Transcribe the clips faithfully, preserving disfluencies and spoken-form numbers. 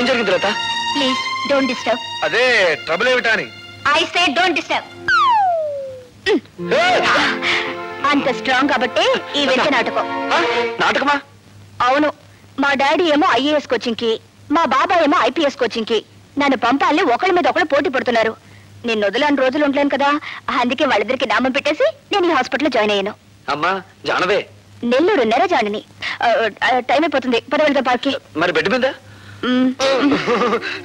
ఏం జరిగింది లత? Please don't disturb. అదే ట్రబుల్ ఏమిటని? I say don't disturb. అంత స్ట్రాంగ్ కాబట్టి ఈ వెంట నాటకం. నాటకమా? అవును, మా డాడీ ఏమో ఐఏఎస్ కోచింగ్ కి, మా బాబా ఏమో ఐపీఎస్ కోచింగ్ కి నన్ను పంపాలని ఒకళ్ళ మీద ఒకళ్ళు పోటీ పడుతున్నారు. నేను వదలని రోజులు ఉండలేను కదా, అందుకే వాళ్ళిద్దరికి నామం పెట్టేసి నేను ఈ హాస్పిటల్లో జాయిన్ అయ్యాను. అమ్మా జానవే, నెల్లూరున్నర జానని, టైం అయిపోతుంది, పద వెళ్దాం పార్కి. మరి బెడ్ మీద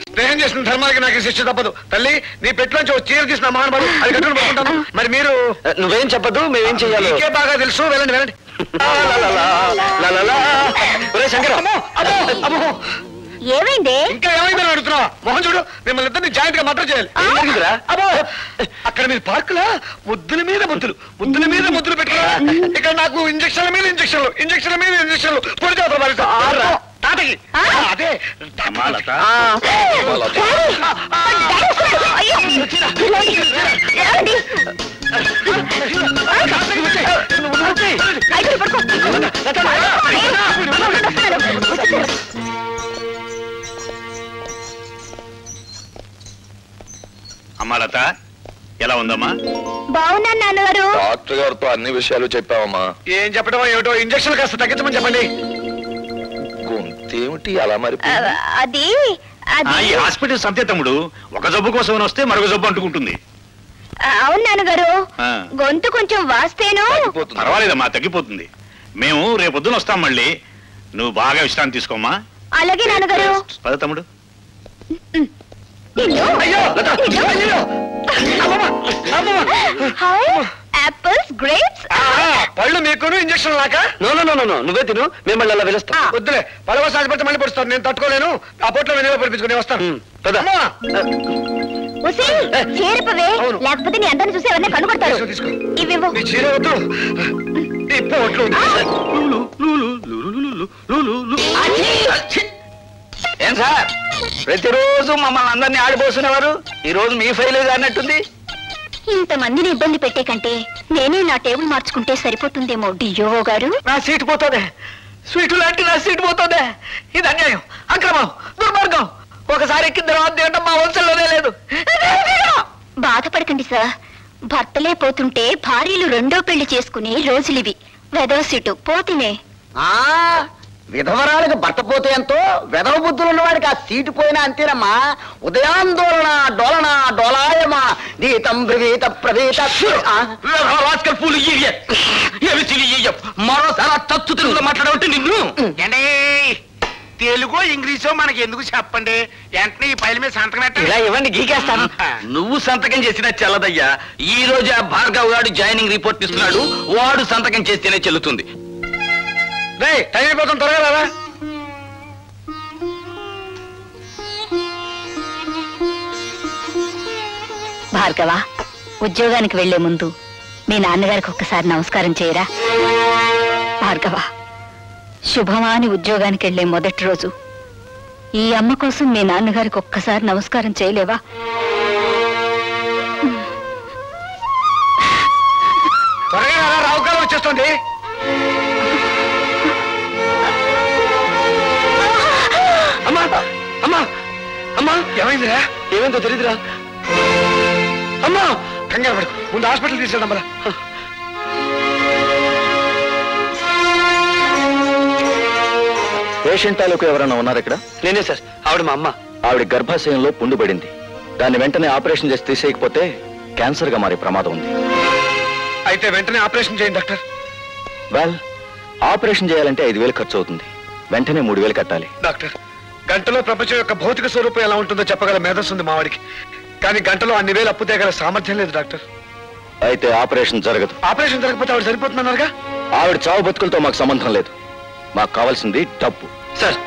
స్నేహం చేసిన ధర్మానికి నాకు శిక్ష తప్పదు తల్లి. నీ పెట్టులోంచి ఒక చీర తీసిన మహానుభావుడు, అది కట్టుకుని పడుకుంటాను. మరి మీరు నువ్వేం చెప్పదు, మేమేం చెయ్యాలి ఇంకే బాగా తెలుసు. వెళ్ళండి వెళ్ళండి. ఏమైంది? ఇంకా ఏమైందని అడుగుతున్నా? మొహం చూడు, మిమ్మల్ని ఇద్దరిని జాయింట్ గా మటర్ చేయాలి. అబ్బో అక్కడ మీరు పార్కులా? ముద్దుల మీద ముద్దులు, ముద్దుల మీద ముద్దులు పెట్టుకురా. ఇక్కడ నాకు ఇంజక్షన్ల మీద ఇంజక్షన్లు, ఇంజక్షన్ల మీద ఇంజక్షన్లు. పొడి చేస్తారు మరి తాతకి. అదే అమ్మా లత, ఎలా ఉందమ్మా? బాగున్నాను నాన్నగారు. డాక్టర్ గారితో అన్ని విషయాలు చెప్పావమ్మా. ఏం చెప్పడం ఏమిటో, ఇంజక్షన్ కాస్త తగ్గించమని చెప్పండి. గొంతేమిటి అలా మరి? అది ఈ హాస్పిటల్ సంతే తమ్ముడు, ఒక జబ్బు కోసం వస్తే మరొక జబ్బు అంటుకుంటుంది. అవును నాన్నగారు, గొంతు కొంచెం వాస్తేను. పర్వాలేదమ్మా, తగ్గిపోతుంది. మేము రేపొద్దున వస్తాం, మళ్ళీ నువ్వు బాగా విశ్రాంతి తీసుకోమ్మా. అలాగే నాన్నగారు. పద తమ్ముడు. పళ్ళు మీకు ఇంజక్షన్ లాగా? నువ్వే తిను, మిమ్మల్ని అలా పిలుస్తా. వద్దులే, పలవ సాధ్యపడితే మళ్ళీ పడుస్తాను, నేను తట్టుకోలేను. ఆ పొట్లో నేను పడిపించుకుని వస్తాను. లేకపోతే నీ అందరిని చూసి ఎవరిని కనుగొడతారు. ఇవేమో చీర వద్దు, ఇప్పుడు ఒట్లు. ఏం సార్, ప్రతిరోజు మమ్మల్ని అందరినీ ఆడిపోసినవారు, ఈ రోజు మీ ఫైల్ అన్నట్టుంది. ఇంతమందిని ఇబ్బంది పెట్టే కంటే నేనే నా టేబుల్ మార్చుకుంటే సరిపోతుందేమో డియో గారు. నా సీటు పోతుందే, స్వీటు లాంటి నా సీటు పోతుందే. ఇది అన్యాయం, అక్రమం, దుర్మార్గం. ఒకసారి ఎక్కిన తర్వాత మా వంశంలోనే లేదు. బాధపడకండి సార్, భర్తలే పోతుంటే భార్యలు రెండో పెళ్లి చేసుకునే రోజులివి. వెదవ సీటు పోతినే. విధవరాలకు భర్త పోతే ఎంతో, విధవ బుద్ధులు ఉన్నవాడికి ఆ సీటు పోయినా అంతేనమ్మా. ఉదయాందోళన డోలన డోలాయమా నీతం బ్రవీత ప్రవీత. మరోసారి తచ్చు తెలుగులో మాట్లాడబట్టి నిన్ను. తెలుగు ఇంగ్లీషో మనకి ఎందుకు చెప్పండి, వెంటనే ఈ పైల మీద సంతకం ఇలా ఇవ్వండి, గీకేస్తాను. నువ్వు సంతకం చేసినా చెల్లదయ్యా. ఈ రోజు ఆ భార్గవ్ గారు జాయినింగ్ రిపోర్ట్ ఇస్తున్నాడు, వాడు సంతకం చేస్తేనే చెల్లుతుంది. టైం అయిపోతుంది, త్వరగా రాదా. భార్గవ, ఉద్యోగానికి వెళ్లే ముందు మీ నాన్నగారికి ఒక్కసారి నమస్కారం చేయరా? భార్గవ, శుభమాని ఉద్యోగానికి వెళ్లే మొదటి రోజు ఈ అమ్మ కోసం మీ నాన్నగారికి ఒక్కసారి నమస్కారం చేయలేవా? త్వరగా రాదా, రావుకాలం వచ్చేస్తుంది. అమ్మా అమ్మా, ఏమైందిరా? ఏమైందో తెలియదురా. అమ్మా కంగారు పడు, ముందు హాస్పిటల్ తీసుకెళ్దాం. అమ్మా పేషెంట్ తాలూకు ఎవరైనా ఉన్నారు ఇక్కడ? నేనే సార్, ఆవిడ మా అమ్మ. ఆవిడ గర్భాశయంలో పుండు పడింది, దాన్ని వెంటనే ఆపరేషన్ చేసి తీసేయకపోతే క్యాన్సర్ గా మారే ప్రమాదం ఉంది. అయితే వెంటనే ఆపరేషన్ చేయండి డాక్టర్. వెల్, ఆపరేషన్ చేయాలంటే ఐదు వేలు ఖర్చు అవుతుంది, వెంటనే మూడు వేలు కట్టాలి. డాక్టర్, గంటలో ప్రపంచం యొక్క భౌతిక స్వరూపం ఎలా ఉంటుందో చెప్పగల మేధస్సు ఉంది మావాడికి, కానీ గంటలో అన్ని వేలు అప్పు తేగల సామర్థ్యం లేదు డాక్టర్. అయితే ఆపరేషన్ జరగదు. ఆపరేషన్ జరగకపోతే ఆవిడ సరిపోతున్నారుగా. ఆవిడ చావు బతుకులతో మాకు సంబంధం లేదు, మాకు కావాల్సింది డబ్బు. సార్,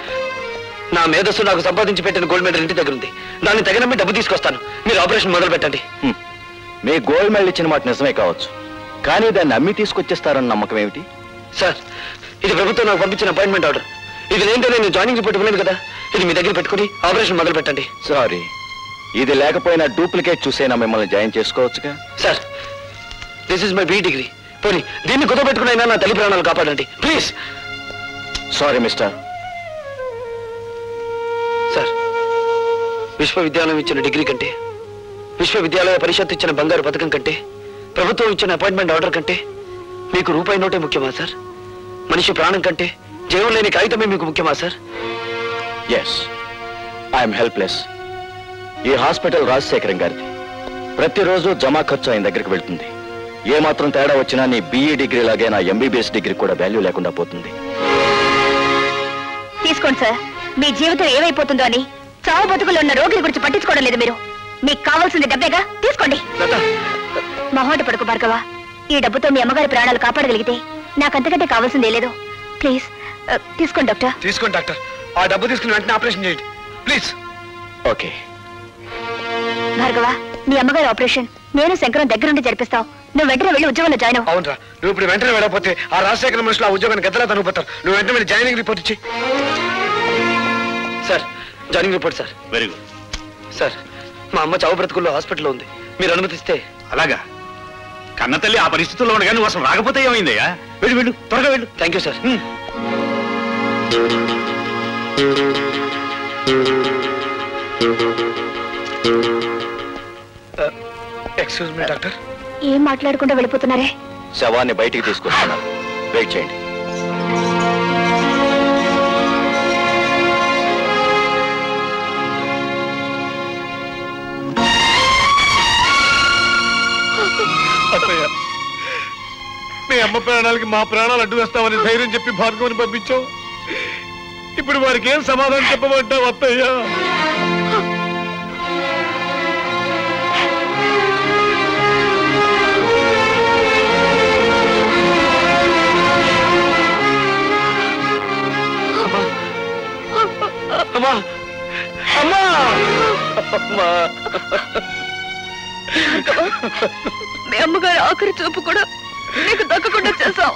నా మేధస్సు నాకు సంపాదించి పెట్టిన గోల్డ్ మెడల్ ఇంటి దగ్గర ఉంది, దాన్ని తగినప్పుడు డబ్బు తీసుకొస్తాను. మీరు ఆపరేషన్ మొదలు పెట్టండి. మీ గోల్డ్ మెడల్ ఇచ్చిన మాట నిజమే కావచ్చు, కానీ దాన్ని అమ్మి తీసుకొచ్చేస్తారన్న నమ్మకం ఏమిటి? సార్, ఇది ప్రభుత్వం నాకు పంపించిన అపాయింట్మెంట్ ఆర్డర్. ఇది లేదంటే నేను జాయినింగ్ పెట్టుకోలేదు కదా, ఇది మీ దగ్గర పెట్టుకుని ఆపరేషన్ మొదలు పెట్టండి. సారీ, ఇది లేకపోయినా డూప్లికేట్ చూసైనా మిమ్మల్ని జాయిన్ చేసుకోవచ్చుగా. Sir, this is my B degree, పోనీ దీన్ని కుదపెట్టుకునైనా నా తల్లి ప్రాణాలు కాపాడండి ప్లీజ్. Sorry mister. సార్, విశ్వవిద్యాలయం ఇచ్చిన డిగ్రీ కంటే, విశ్వవిద్యాలయ పరిషత్ ఇచ్చిన బంగారు పథకం కంటే, ప్రభుత్వం ఇచ్చిన అపాయింట్మెంట్ ఆర్డర్ కంటే మీకు రూపాయి నోటే ముఖ్యమా సార్? మనిషి ప్రాణం కంటే జీవం లేని కాగితమే మీకు ముఖ్యమా సార్? Yes, I'm helpless. ఈ హాస్పిటల్ రాజశేఖరం గారిది. ప్రతిరోజు జమా ఖర్చు ఆయన దగ్గరికి వెళ్తుంది. ఏమాత్రం తేడా వచ్చినా నీ బిఈ డిగ్రీ లాగే నా ఎంబీబీఎస్ డిగ్రీ కూడా వాల్యూ లేకుండా పోతుంది. తీసుకోండి సార్, మీ జీవితం ఏమైపోతుందో అని చావు బతుకులు ఉన్న రోగిని గురించి పట్టించుకోవడం లేదు మీరు. మీకు కావాల్సింది డబ్బేగా, తీసుకోండి. మహోట పడుకు భార్గవ, ఈ డబ్బుతో మీ అమ్మగారి ప్రాణాలు కాపాడగలిగితే నాకంతకంటే కావాల్సిందే లేదు. ప్లీజ్ తీసుకోండి డాక్టర్. తీసుకోండి డాక్టర్, ఆ డబ్బు తీసుకుని వెంటనే ఆపరేషన్ చేయండి ప్లీజ్. ఓకే భార్గవ, మీ అమ్మగారి ఆపరేషన్ నేను శంకరం దగ్గర నుండి జరిపిస్తావు. నువ్వు వెంటనే వెళ్ళి ఉద్యోగంలో జాయిన్ అవ్వు. అవునరా, నువ్వు ఇప్పుడు వెంటనే వెళ్ళకపోతే ఆ రాజశేఖర మనుషులు ఆ ఉద్యోగాన్ని గద్దలా తనుగుపోతారు. నువ్వు వెంటనే వెళ్ళి జాయినింగ్ రిపోర్ట్ ఇచ్చి sir. Joining report sir. Very good sir, మా అమ్మ చావు బ్రతుకుల్లో హాస్పిటల్లో ఉంది. మీరు అనుమతిస్తే. అలాగా, కన్నతల్లి ఆ పరిస్థితుల్లో ఉండగా నువ్వు అసలు రాకపోతే ఏమైందయ్యా? వెళ్ళు వెళ్ళు, త్వరగా వెళ్ళు. Thank you sir. Excuse me doctor. ఏం మాట్లాడకుండా వెళ్ళిపోతున్నారే? శవాన్ని బయటికి తీసుకొస్తున్నారు, వెయిట్ చేయండి. మీ అమ్మ ప్రాణాలకి మా ప్రాణాలు అడ్డు వేస్తామని ధైర్యం చెప్పి భార్గవని పంపించావు. ఇప్పుడు వారికి ఏం సమాధానం చెప్పమంటావు అత్తయ్యా? అమ్మా అమ్మా అమ్మా, మీ అమ్మగారు ఆఖరి చూపు కూడా నీకు దక్కకుండా చేశావు.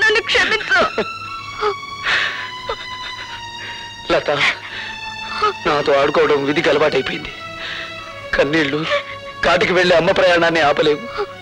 నన్ను క్షమించు లత. నాతో ఆడుకోవడం విధికి అలవాటైపోయింది. కన్నీళ్లు కాటికి వెళ్ళే అమ్మ ప్రయాణాన్ని ఆపలేవు.